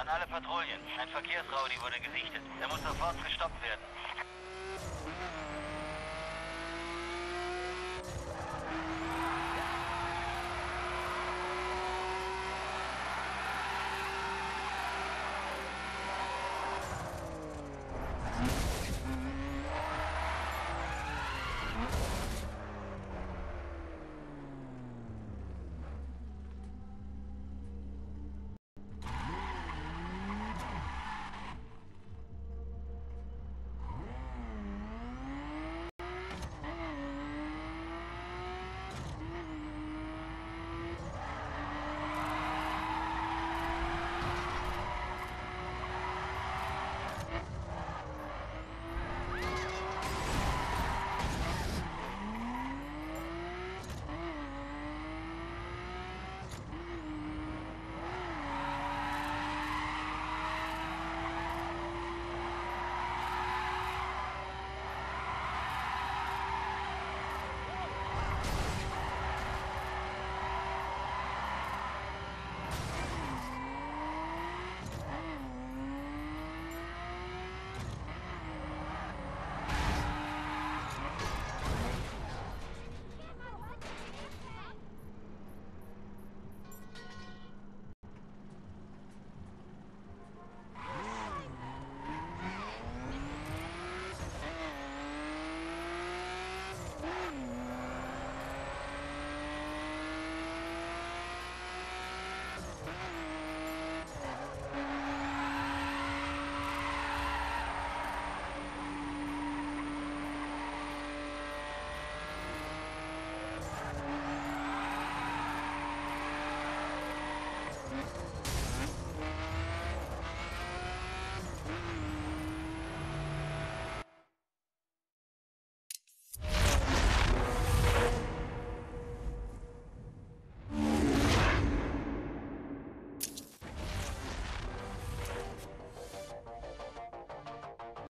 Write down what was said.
An alle Patrouillen. Ein Verkehrsraudi wurde gesichtet. Er muss sofort gestoppt werden.